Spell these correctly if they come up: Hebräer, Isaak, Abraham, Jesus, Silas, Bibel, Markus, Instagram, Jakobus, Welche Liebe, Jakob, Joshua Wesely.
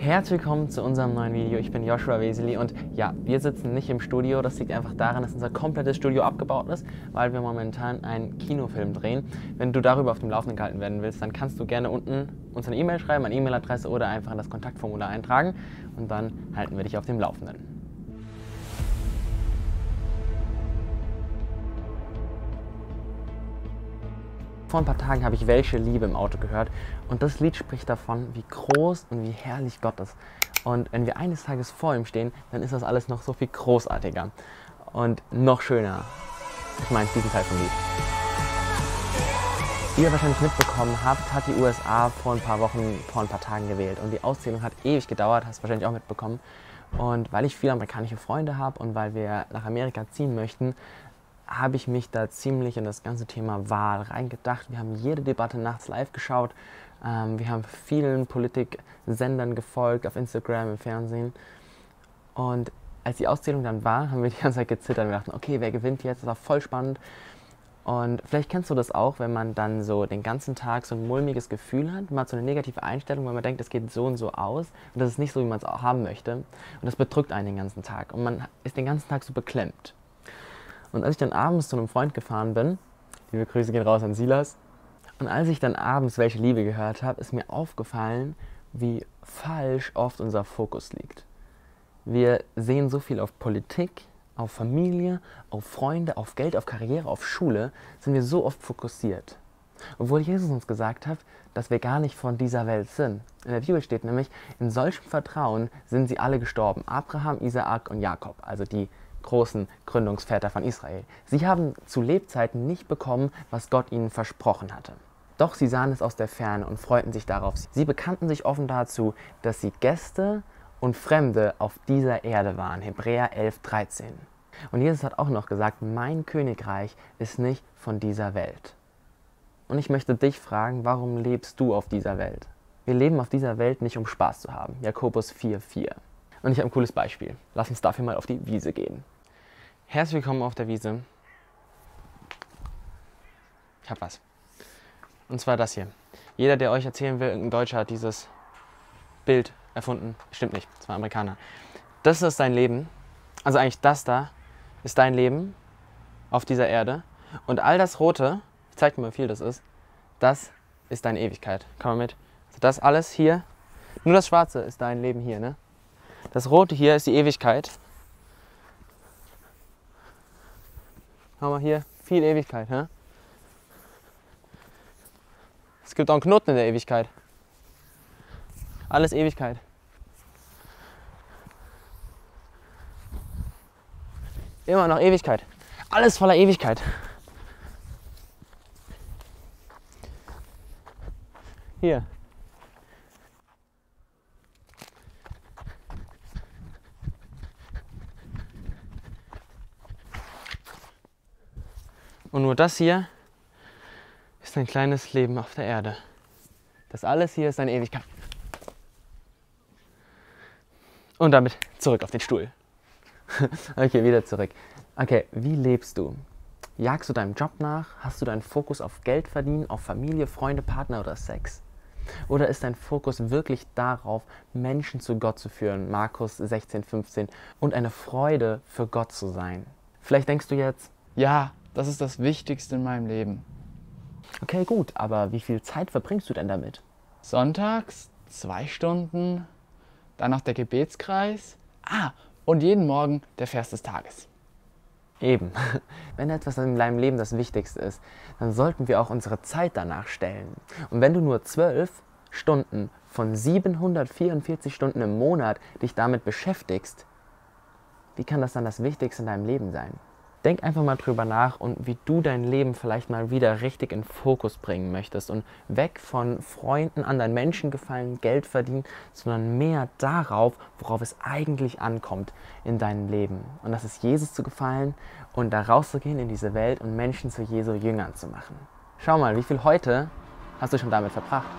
Herzlich willkommen zu unserem neuen Video. Ich bin Joshua Wesely und ja, wir sitzen nicht im Studio. Das liegt einfach daran, dass unser komplettes Studio abgebaut ist, weil wir momentan einen Kinofilm drehen. Wenn du darüber auf dem Laufenden gehalten werden willst, dann kannst du gerne unten uns eine E-Mail schreiben, eine E-Mail-Adresse oder einfach in das Kontaktformular eintragen und dann halten wir dich auf dem Laufenden. Vor ein paar Tagen habe ich Welche Liebe im Auto gehört und das Lied spricht davon, wie groß und wie herrlich Gott ist. Und wenn wir eines Tages vor ihm stehen, dann ist das alles noch so viel großartiger und noch schöner. Ich meine diesen Teil vom Lied. Wie ihr wahrscheinlich mitbekommen habt, hat die USA vor ein paar Tagen gewählt und die Auszählung hat ewig gedauert, hast du wahrscheinlich auch mitbekommen. Und weil ich viele amerikanische Freunde habe und weil wir nach Amerika ziehen möchten, habe ich mich da ziemlich in das ganze Thema Wahl reingedacht. Wir haben jede Debatte nachts live geschaut. Wir haben vielen Politiksendern gefolgt, auf Instagram, im Fernsehen. Und als die Auszählung dann war, haben wir die ganze Zeit gezittert. Wir dachten, okay, wer gewinnt jetzt? Das war voll spannend. Und vielleicht kennst du das auch, wenn man dann so den ganzen Tag so ein mulmiges Gefühl hat, man hat so eine negative Einstellung, weil man denkt, es geht so und so aus und das ist nicht so, wie man es auch haben möchte. Und das bedrückt einen den ganzen Tag und man ist den ganzen Tag so beklemmt. Und als ich dann abends zu einem Freund gefahren bin, liebe Grüße gehen raus an Silas, und als ich dann abends Welche Liebe gehört habe, ist mir aufgefallen, wie falsch oft unser Fokus liegt. Wir sehen so viel auf Politik, auf Familie, auf Freunde, auf Geld, auf Karriere, auf Schule, sind wir so oft fokussiert. Obwohl Jesus uns gesagt hat, dass wir gar nicht von dieser Welt sind. In der Bibel steht nämlich, in solchem Vertrauen sind sie alle gestorben. Abraham, Isaak und Jakob, also die großen Gründungsväter von Israel. Sie haben zu Lebzeiten nicht bekommen, was Gott ihnen versprochen hatte. Doch sie sahen es aus der Ferne und freuten sich darauf. Sie bekannten sich offen dazu, dass sie Gäste und Fremde auf dieser Erde waren. Hebräer 11,13. Und Jesus hat auch noch gesagt, mein Königreich ist nicht von dieser Welt. Und ich möchte dich fragen, warum lebst du auf dieser Welt? Wir leben auf dieser Welt nicht, um Spaß zu haben. Jakobus 4,4. Und ich habe ein cooles Beispiel. Lass uns dafür mal auf die Wiese gehen. Herzlich willkommen auf der Wiese. Ich habe was. Und zwar das hier. Jeder, der euch erzählen will, irgendein Deutscher hat dieses Bild erfunden. Stimmt nicht, das war ein Amerikaner. Das ist dein Leben. Also eigentlich das da ist dein Leben auf dieser Erde. Und all das Rote, ich zeig dir mal, wie viel das ist deine Ewigkeit. Komm mal mit. Also das alles hier, nur das Schwarze ist dein Leben hier, ne? Das Rote hier ist die Ewigkeit. Haben wir hier viel Ewigkeit, hä? Es gibt auch einen Knoten in der Ewigkeit. Alles Ewigkeit. Immer noch Ewigkeit. Alles voller Ewigkeit. Hier. Und nur das hier ist ein kleines Leben auf der Erde. Das alles hier ist eine Ewigkeit. Und damit zurück auf den Stuhl. Okay, wieder zurück. Okay, wie lebst du? Jagst du deinem Job nach? Hast du deinen Fokus auf Geld verdienen, auf Familie, Freunde, Partner oder Sex? Oder ist dein Fokus wirklich darauf, Menschen zu Gott zu führen? Markus 16,15. Und eine Freude für Gott zu sein. Vielleicht denkst du jetzt, ja, das ist das Wichtigste in meinem Leben. Okay, gut, aber wie viel Zeit verbringst du denn damit? Sonntags 2 Stunden, dann noch der Gebetskreis, und jeden Morgen der Vers des Tages. Eben. Wenn etwas in deinem Leben das Wichtigste ist, dann sollten wir auch unsere Zeit danach stellen. Und wenn du nur 12 Stunden von 744 Stunden im Monat dich damit beschäftigst, wie kann das dann das Wichtigste in deinem Leben sein? Denk einfach mal drüber nach und wie du dein Leben vielleicht mal wieder richtig in Fokus bringen möchtest und weg von Freunden, anderen Menschen gefallen, Geld verdienen, sondern mehr darauf, worauf es eigentlich ankommt in deinem Leben. Und das ist Jesus zu gefallen und da rauszugehen in diese Welt und Menschen zu Jesu Jüngern zu machen. Schau mal, wie viel heute hast du schon damit verbracht?